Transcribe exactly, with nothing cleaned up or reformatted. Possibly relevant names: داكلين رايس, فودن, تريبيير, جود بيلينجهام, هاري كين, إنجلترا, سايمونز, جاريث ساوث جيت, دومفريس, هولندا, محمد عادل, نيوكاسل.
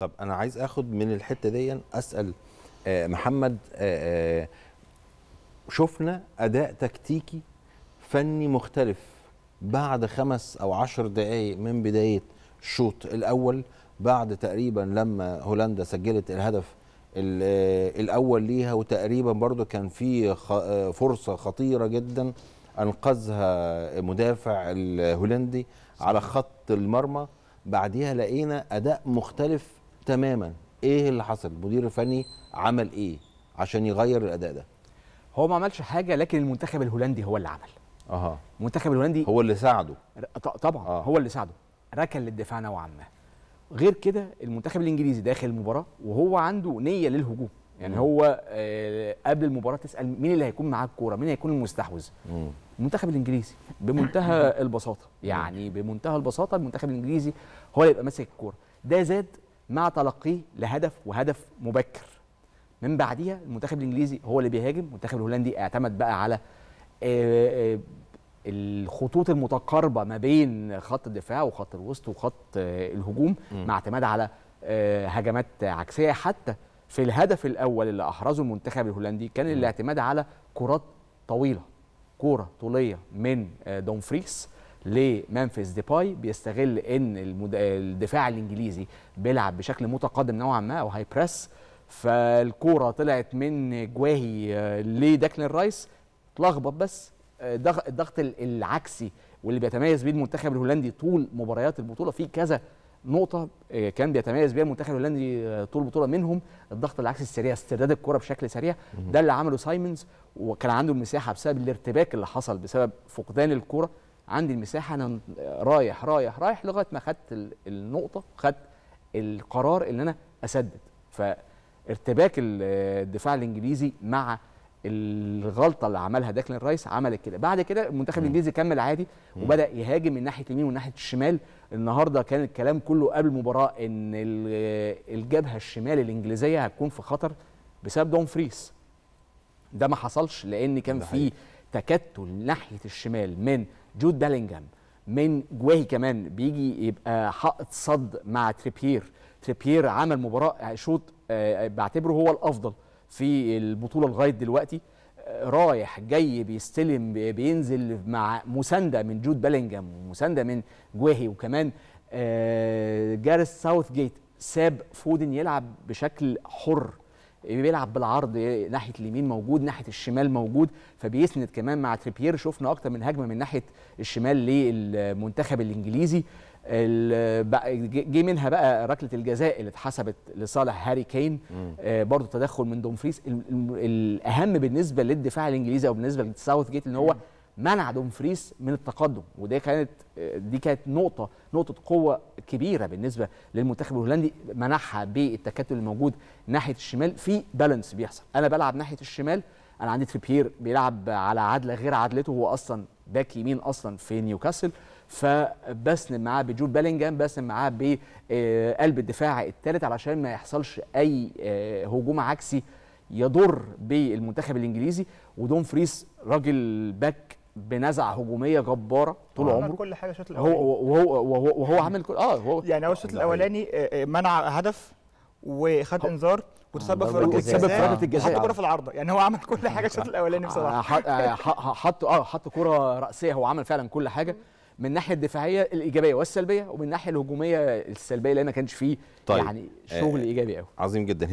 طب انا عايز اخد من الحته دي اسال محمد، شفنا اداء تكتيكي فني مختلف بعد خمس او عشر دقائق من بدايه الشوط الاول، بعد تقريبا لما هولندا سجلت الهدف الاول ليها، وتقريبا برضو كان في فرصه خطيره جدا انقذها مدافع الهولندي على خط المرمى. بعديها لقينا اداء مختلف تماما. ايه اللي حصل؟ المدير الفني عمل ايه عشان يغير الاداء ده؟ هو ما عملش حاجه، لكن المنتخب الهولندي هو اللي عمل. اها المنتخب الهولندي هو اللي ساعده. طبعا أه. هو اللي ساعده، ركن للدفاع نوعا ما. غير كده المنتخب الانجليزي داخل المباراه وهو عنده نيه للهجوم، يعني هو آه قبل المباراه تسال مين اللي هيكون معاه الكوره، مين هيكون المستحوذ. المنتخب الانجليزي بمنتهى البساطه، يعني بمنتهى البساطه المنتخب الانجليزي هو اللي يبقى ماسك الكوره. ده زاد مع تلقيه لهدف وهدف مبكر. من بعديها المنتخب الانجليزي هو اللي بيهاجم، المنتخب الهولندي اعتمد بقى على الخطوط المتقاربه ما بين خط الدفاع وخط الوسط وخط الهجوم، مع اعتماد على هجمات عكسيه. حتى في الهدف الاول اللي احرزه المنتخب الهولندي كان الاعتماد على كرات طويله، كوره طوليه من دومفريس لمنفيس ديباي، بيستغل ان الدفاع الانجليزي بيلعب بشكل متقدم نوعا ما او هاي بريس، فالكوره طلعت من جواهي لداكلين رايس اتلخبط. بس الضغط العكسي واللي بيتميز بيه المنتخب الهولندي طول مباريات البطوله، في كذا نقطه كان بيتميز بيها المنتخب الهولندي طول البطوله، منهم الضغط العكسي السريع، استرداد الكره بشكل سريع. ده اللي عمله سايمونز، وكان عنده المساحه بسبب الارتباك اللي حصل بسبب فقدان الكره. عندي المساحه انا رايح رايح رايح لغايه ما خدت النقطه، خدت القرار ان انا اسدد. فارتباك الدفاع الانجليزي مع الغلطه اللي عملها داكلين رايس عملت كده. بعد كده المنتخب الانجليزي كمل عادي وبدا يهاجم من ناحيه اليمين وناحيه الشمال. النهارده كان الكلام كله قبل المباراه ان الجبهه الشمال الانجليزيه هتكون في خطر بسبب دومفريس. ده ما حصلش، لان كان في تكتل ناحيه الشمال من جود بيلينجهام، من جواهي كمان بيجي يبقى حائط صد مع تريبيير. تريبيير عمل مباراه شوط بعتبره هو الافضل في البطوله لغايه دلوقتي، رايح جاي بيستلم بينزل مع مسانده من جود بيلينجهام ومسانده من جواهي. وكمان جاريث ساوث جيت ساب فودن يلعب بشكل حر، بيلعب بالعرض، ناحيه اليمين موجود ناحيه الشمال موجود، فبيسند كمان مع تريبيير. شفنا اكتر من هجمه من ناحيه الشمال للمنتخب الانجليزي، جه منها بقى ركله الجزاء اللي اتحسبت لصالح هاري كين، آه برضه تدخل من دومفريس. الاهم بالنسبه للدفاع الانجليزي او بالنسبه لساوث جيت ان هو منع دومفريس من التقدم، وده كانت دي كانت نقطه نقطه قوه كبيره بالنسبه للمنتخب الهولندي، منعها بالتكتل الموجود ناحيه الشمال. في بالانس بيحصل، انا بلعب ناحيه الشمال، انا عندي تريبيير بيلعب على عدله غير عدلته، هو اصلا باك يمين اصلا في نيوكاسل، فبسند معاه بجود بيلينجهام، بسند معاه بقلب الدفاع الثالث علشان ما يحصلش اي هجوم عكسي يضر بالمنتخب الانجليزي. ودومفريس راجل باك بنزعه هجوميه جباره طول عمره، كل حاجه الشوط الاولاني هو وهو وهو, وهو عامل كل اه هو يعني هو الشوط الاولاني منع هدف وخد انذار وتسبب في ركله الجزاء، حط كوره في العارضه، يعني هو عمل كل حاجه الشوط الاولاني بصراحه. حط اه حط كوره راسيه، هو عمل فعلا كل حاجه من الناحيه الدفاعيه الايجابيه والسلبيه، ومن الناحيه الهجوميه السلبيه اللي ما كانش فيه طيب. يعني شغل آه ايجابي قوي. عظيم جدا.